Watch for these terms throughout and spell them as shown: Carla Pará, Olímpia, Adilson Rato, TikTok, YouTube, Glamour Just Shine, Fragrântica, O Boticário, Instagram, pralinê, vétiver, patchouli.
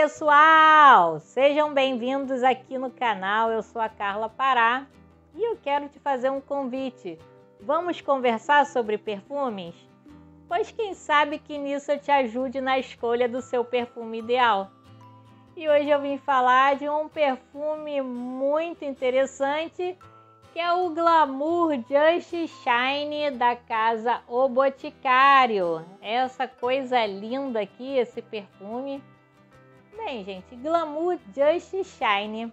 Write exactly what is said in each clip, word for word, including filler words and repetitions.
pessoal! Sejam bem-vindos aqui no canal, eu sou a Carla Pará e eu quero te fazer um convite. Vamos conversar sobre perfumes? Pois quem sabe que nisso eu te ajude na escolha do seu perfume ideal. E hoje eu vim falar de um perfume muito interessante, que é o Glamour Just Shine da casa O Boticário. Essa coisa linda aqui, esse perfume. Bem, gente, Glamour Just Shine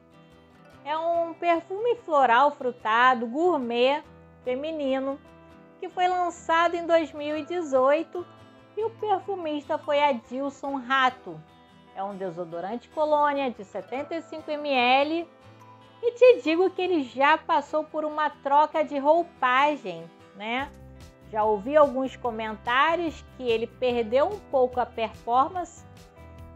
é um perfume floral frutado, gourmet, feminino, que foi lançado em dois mil e dezoito e o perfumista foi Adilson Rato. É um desodorante colônia de setenta e cinco mililitros. E te digo que ele já passou por uma troca de roupagem, né? Já ouvi alguns comentários que ele perdeu um pouco a performance,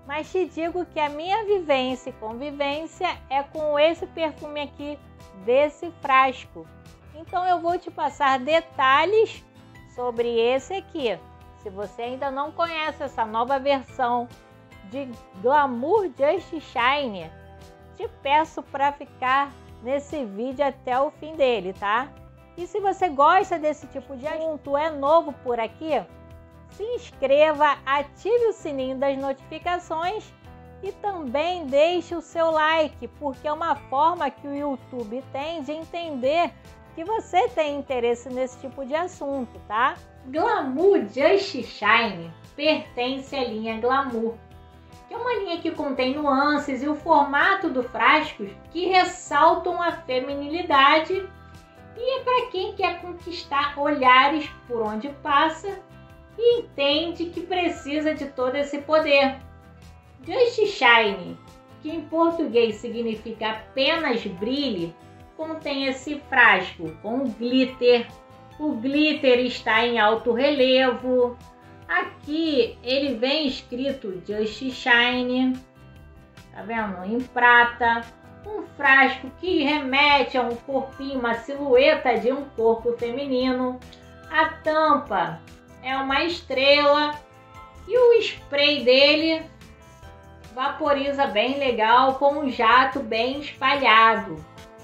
mas te digo que a minha vivência e convivência é com esse perfume aqui, desse frasco. Então eu vou te passar detalhes sobre esse aqui. Se você ainda não conhece essa nova versão de Glamour Just Shine, te peço para ficar nesse vídeo até o fim dele, tá? E se você gosta desse tipo de assunto, é novo por aqui, se inscreva, ative o sininho das notificações e também deixe o seu like, porque é uma forma que o YouTube tem de entender que você tem interesse nesse tipo de assunto, tá? Glamour Just Shine pertence à linha Glamour, que é uma linha que contém nuances e o formato do frasco que ressaltam a feminilidade e é para quem quer conquistar olhares por onde passa e entende que precisa de todo esse poder. Just Shine, que em português significa apenas brilhe, contém esse frasco com glitter. O glitter está em alto relevo. Aqui ele vem escrito Just Shine, tá vendo? Em prata, um frasco que remete a um corpinho, uma silhueta de um corpo feminino. A tampa é uma estrela e o spray dele vaporiza bem legal com um jato bem espalhado.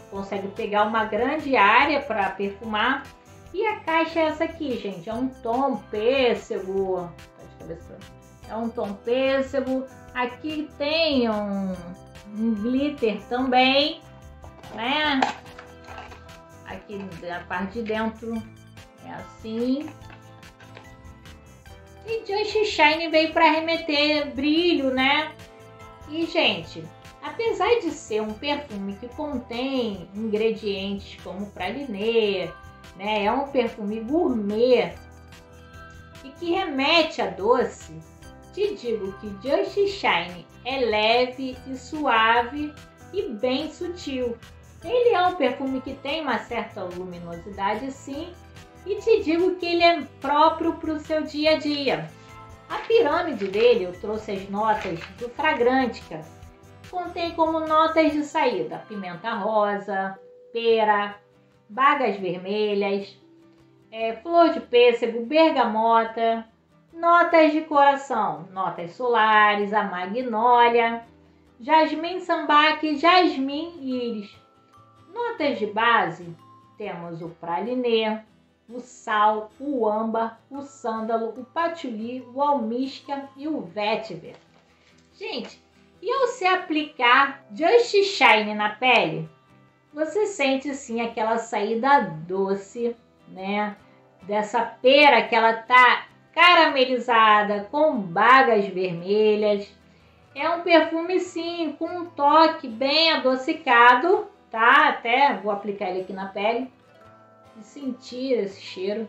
Consegue pegar uma grande área para perfumar. E a caixa é essa aqui, gente, é um tom pêssego, é um tom pêssego, aqui tem um, um glitter também, né, aqui na parte de dentro é assim, e Just Shine veio para remeter brilho, né, e gente, apesar de ser um perfume que contém ingredientes como pralinê, né? É um perfume gourmet e que remete a doce. Te digo que Just Shine é leve e suave e bem sutil. Ele é um perfume que tem uma certa luminosidade, sim, e te digo que ele é próprio para o seu dia a dia. A pirâmide dele, eu trouxe as notas do Fragrântica, contém como notas de saída pimenta rosa, pera, bagas vermelhas, é, flor de pêssego, bergamota, notas de coração, notas solares, a magnólia, jasmim sambaque, jasmim íris. Notas de base, temos o pralinê, o sal, o âmbar, o sândalo, o patchouli, o almíscar e o vétiver. Gente, e ao se aplicar Just Shine na pele, você sente sim aquela saída doce, né? Dessa pera que ela tá caramelizada com bagas vermelhas. É um perfume sim, com um toque bem adocicado, tá? Até vou aplicar ele aqui na pele e sentir esse cheiro.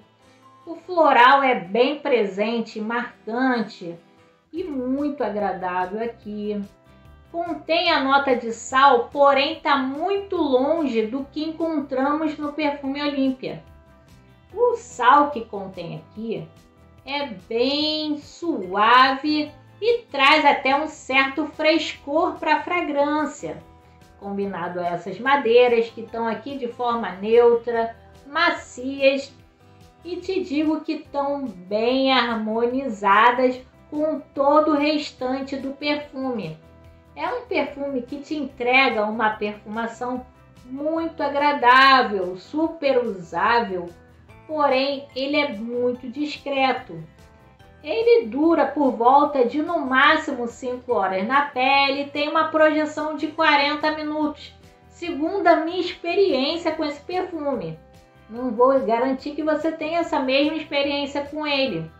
O floral é bem presente, marcante e muito agradável aqui. Contém a nota de sal, porém está muito longe do que encontramos no perfume Olímpia. O sal que contém aqui é bem suave e traz até um certo frescor para a fragrância, combinado a essas madeiras que estão aqui de forma neutra, macias, e te digo que estão bem harmonizadas com todo o restante do perfume. É um perfume que te entrega uma perfumação muito agradável, super usável, porém ele é muito discreto. Ele dura por volta de no máximo cinco horas na pele e tem uma projeção de quarenta minutos, segundo a minha experiência com esse perfume. Não vou garantir que você tenha essa mesma experiência com ele.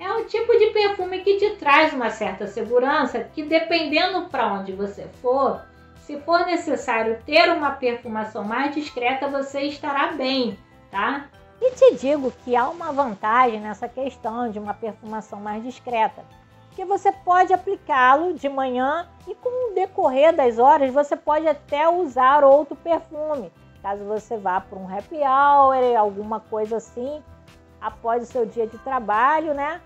É um tipo de perfume que te traz uma certa segurança, que dependendo para onde você for, se for necessário ter uma perfumação mais discreta, você estará bem, tá? E te digo que há uma vantagem nessa questão de uma perfumação mais discreta, porque você pode aplicá-lo de manhã e com o decorrer das horas você pode até usar outro perfume, caso você vá para um happy hour, alguma coisa assim, após o seu dia de trabalho, né?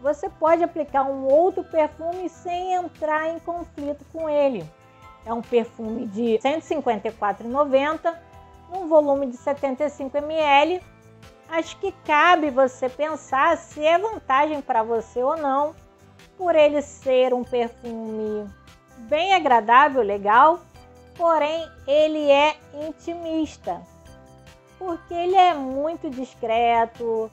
Você pode aplicar um outro perfume sem entrar em conflito com ele. É um perfume de cento e cinquenta e quatro reais e noventa centavos, num volume de setenta e cinco mililitros. Acho que cabe você pensar se é vantagem para você ou não, por ele ser um perfume bem agradável, legal, porém ele é intimista, porque ele é muito discreto,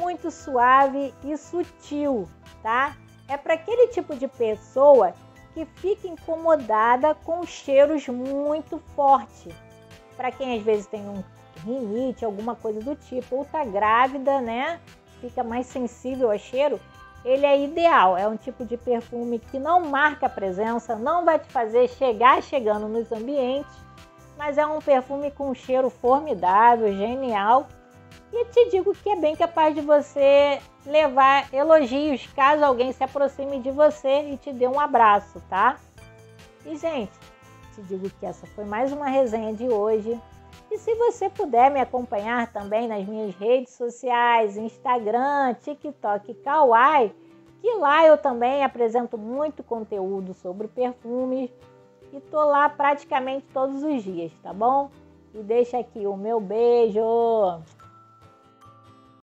muito suave e sutil, tá? É para aquele tipo de pessoa que fica incomodada com cheiros muito fortes, para quem às vezes tem um rinite, alguma coisa do tipo, ou tá grávida, né? Fica mais sensível a cheiro. Ele é ideal, é um tipo de perfume que não marca a presença, não vai te fazer chegar chegando nos ambientes, mas é um perfume com um cheiro formidável, genial. E te digo que é bem capaz de você levar elogios caso alguém se aproxime de você e te dê um abraço, tá? E gente, te digo que essa foi mais uma resenha de hoje. E se você puder me acompanhar também nas minhas redes sociais, Instagram, TikTok e Kawaii, que lá eu também apresento muito conteúdo sobre perfumes e tô lá praticamente todos os dias, tá bom? E deixa aqui o meu beijo!